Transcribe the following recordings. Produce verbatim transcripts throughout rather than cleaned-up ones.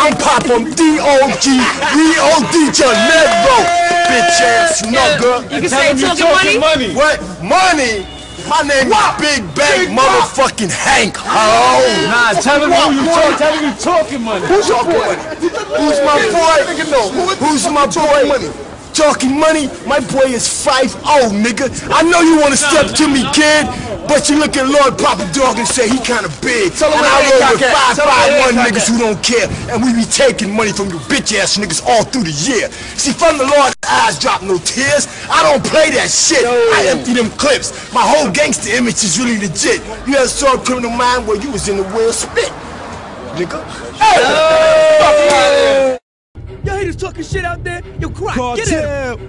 I'm Popham, D O G, E O D, Janeiro, bitch ass nigga. You can say talking money. What? Money? My name is Big Bang motherfucking Hank. Oh. Nah, tell him who you talking. Tell him you talking money. Who's your boy? Who's my boy? Who's my boy? Talking money, my boy is five oh, nigga. I know you want to step to me, kid, but you look at Lord Papa Dog and say he kind of big. Tell him I roll with five five one niggas who don't care, and we be taking money from you bitch-ass niggas all through the year. See, from the Lord's eyes drop no tears. I don't play that shit. I empty them clips. My whole gangster image is really legit. You ever saw a Criminal Mind where you was in the world spit, nigga? Hey! Yo, haters talking shit out there. Yo, Croc, get it.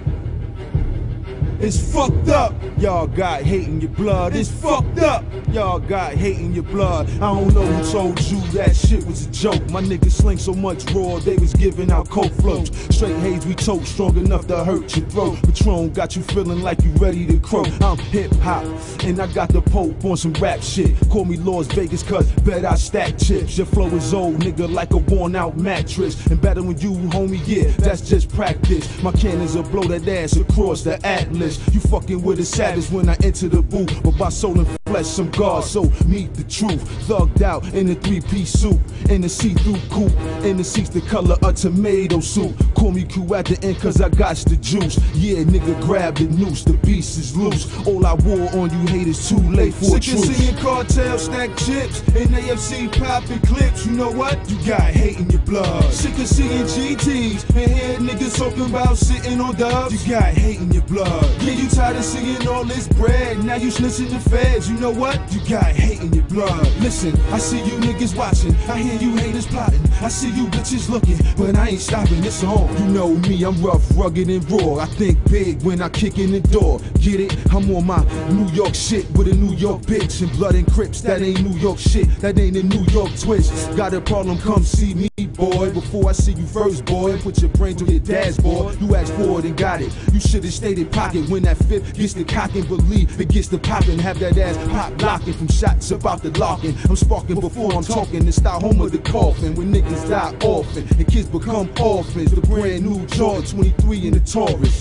It's fucked up. Y'all got hate in your blood. It's fucked up. Y'all got hate in your blood. I don't know who told you that shit was a joke. My niggas sling so much raw, they was giving out coke floats. Straight haze we tote, strong enough to hurt your throat. Patron got you feeling like you ready to croak. I'm hip hop, and I got the Pope on some rap shit. Call me Las Vegas, cuz bet I stack chips. Your flow is old, nigga, like a worn out mattress. And better when you, homie, yeah, that's just practice. My cannons will blow that ass across the atlas. You fucking with the savage when I enter the booth, but my soul and flesh, some guards, so meet the truth. Thugged out in a three-piece suit, in a see-through coupe, in the seats the color of tomato soup. Call me Q at the end, cause I got the juice. Yeah, nigga, grab the noose, the beast is loose. All I wore on you haters too late for a truce. Sick of seeing cartel snack chips, and A F C popping clips. You know what? You got hate in your blood. Sick of seeing G Ts, and head niggas talking about sitting on dubs. You got hate in your blood. Yeah, you tired of seeing all this bread. Now you snitching the feds. You know what? You got hate in your blood. Listen, I see you niggas watching. I hear you haters plotting. I see you bitches looking, but I ain't stopping. It's on. You know me, I'm rough, rugged, and raw. I think big when I kick in the door. Get it? I'm on my New York shit with a New York bitch and blood and crips. That ain't New York shit. That ain't a New York twist. Got a problem? Come see me, boy. Before I see you first, boy. Put your brain to your dashboard. You asked for it and got it. You should have stayed in pocket. When that fifth gets the cockin', believe it gets the poppin'. Have that ass pop locking from shots about the locking. I'm sparking before I'm talking. It's the home of the coffin when niggas die often and kids become orphans. The brand new George twenty-three in the Taurus.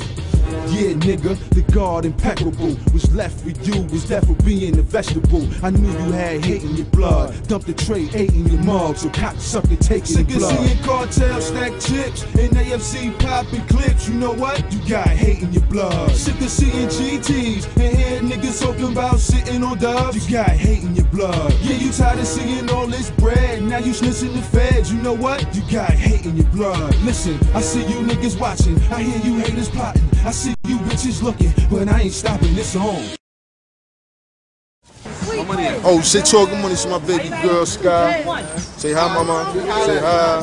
Yeah, nigga, the guard impeccable. What's left for you was that for being a vegetable. I knew you had hate in your blood. Dump the tray, ate in your mug, so cocksucker taking your blood. Sick of seeing cartel stack chips and A F C popping clips. You know what? You got hate in your blood. Sick of seeing G Ts and head niggas talking about sitting on dubs. You got hate in your blood. Yeah, you tired of seeing all this bread. Now you snitching the feds. You know what? You got hate in your blood. Listen, I see you niggas watching. I hear you haters plotting. I see you bitches looking, but I ain't stopping this home. Oh, shit, talking money to my baby girl, Sky. Say hi, mama. Say hi.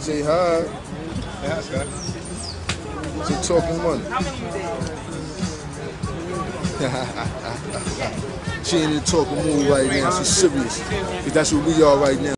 Say hi. Say talking money. She ain't in the talking mood right now. She's serious. Because that's what we are right now.